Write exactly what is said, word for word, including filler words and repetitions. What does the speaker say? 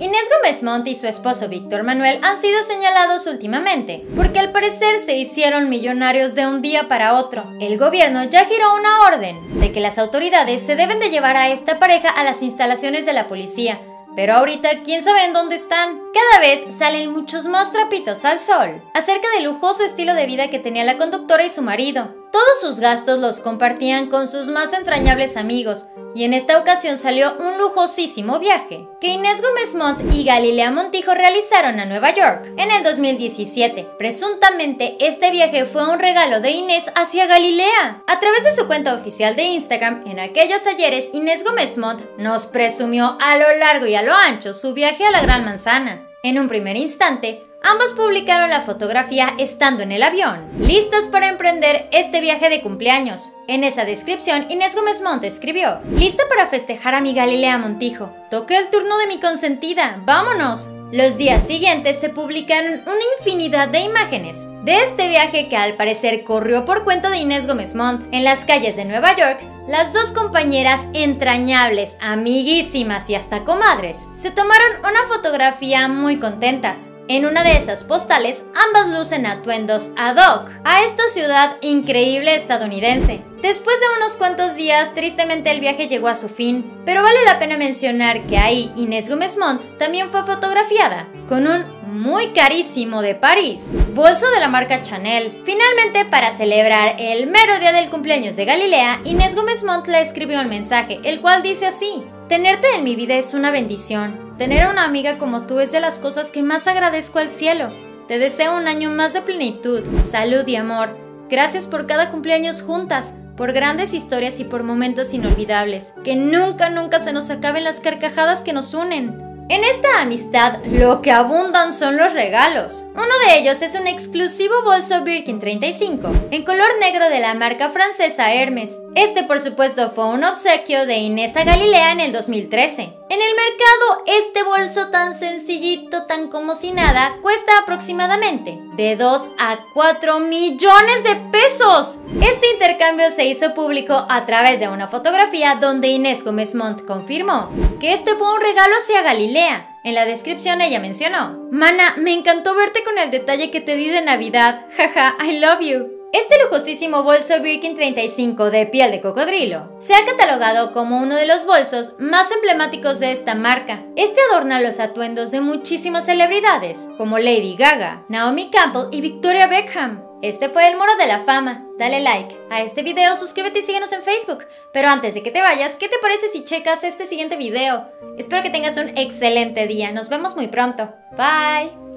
Inés Gómez Mont y su esposo Víctor Manuel han sido señalados últimamente, porque al parecer se hicieron millonarios de un día para otro. El gobierno ya giró una orden de que las autoridades se deben de llevar a esta pareja a las instalaciones de la policía, pero ahorita quién sabe en dónde están. Cada vez salen muchos más trapitos al sol acerca del lujoso estilo de vida que tenía la conductora y su marido. Todos sus gastos los compartían con sus más entrañables amigos, y en esta ocasión salió un lujosísimo viaje que Inés Gómez Mont y Galilea Montijo realizaron a Nueva York en el dos mil diecisiete. Presuntamente, este viaje fue un regalo de Inés hacia Galilea. A través de su cuenta oficial de Instagram, en aquellos ayeres, Inés Gómez Mont nos presumió a lo largo y a lo ancho su viaje a la Gran Manzana. En un primer instante, ambos publicaron la fotografía estando en el avión, listos para emprender este viaje de cumpleaños. En esa descripción, Inés Gómez Mont escribió: «Lista para festejar a mi Galilea Montijo. Toqué el turno de mi consentida. ¡Vámonos!». Los días siguientes se publicaron una infinidad de imágenes de este viaje que al parecer corrió por cuenta de Inés Gómez Mont. En las calles de Nueva York, las dos compañeras entrañables, amiguísimas y hasta comadres, se tomaron una fotografía muy contentas. En una de esas postales, ambas lucen atuendos ad hoc a esta ciudad increíble estadounidense. Después de unos cuantos días, tristemente el viaje llegó a su fin, pero vale la pena mencionar que ahí Inés Gómez Mont también fue fotografiada con un muy carísimo de París, bolso de la marca Chanel. Finalmente, para celebrar el mero día del cumpleaños de Galilea, Inés Gómez Mont le escribió el mensaje, el cual dice así: «Tenerte en mi vida es una bendición. Tener a una amiga como tú es de las cosas que más agradezco al cielo. Te deseo un año más de plenitud, salud y amor. Gracias por cada cumpleaños juntas, por grandes historias y por momentos inolvidables. Que nunca, nunca se nos acaben las carcajadas que nos unen». En esta amistad, lo que abundan son los regalos. Uno de ellos es un exclusivo bolso Birkin treinta y cinco, en color negro de la marca francesa Hermes. Este, por supuesto, fue un obsequio de Inés a Galilea en el dos mil trece. En el mercado, este bolso tan sencillito, tan como si nada, cuesta aproximadamente de dos a cuatro millones de pesos. Este intercambio se hizo público a través de una fotografía donde Inés Gómez Mont confirmó que este fue un regalo hacia Galilea. En la descripción ella mencionó: «Mana, me encantó verte con el detalle que te di de Navidad. Jaja, I love you». Este lujosísimo bolso Birkin treinta y cinco de piel de cocodrilo se ha catalogado como uno de los bolsos más emblemáticos de esta marca. Este adorna los atuendos de muchísimas celebridades, como Lady Gaga, Naomi Campbell y Victoria Beckham. Este fue el Muro de la Fama. Dale like a este video, suscríbete y síguenos en Facebook. Pero antes de que te vayas, ¿qué te parece si checas este siguiente video? Espero que tengas un excelente día, nos vemos muy pronto. Bye.